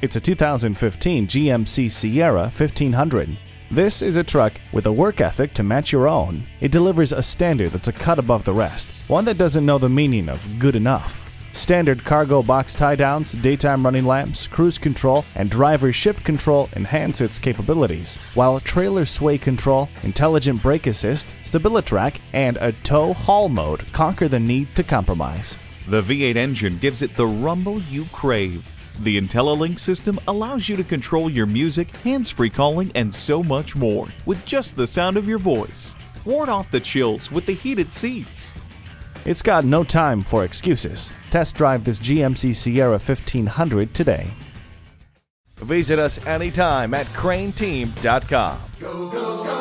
It's a 2015 GMC Sierra 1500. This is a truck with a work ethic to match your own. It delivers a standard that's a cut above the rest, one that doesn't know the meaning of good enough. Standard cargo box tie-downs, daytime running lamps, cruise control, and driver shift control enhance its capabilities, while trailer sway control, intelligent brake assist, StabilityTrak, and a tow-haul mode conquer the need to compromise. The V8 engine gives it the rumble you crave. The IntelliLink system allows you to control your music, hands-free calling, and so much more with just the sound of your voice. Ward off the chills with the heated seats. It's got no time for excuses. Test drive this GMC Sierra 1500 today. Visit us anytime at craneteam.com. Go, go, go.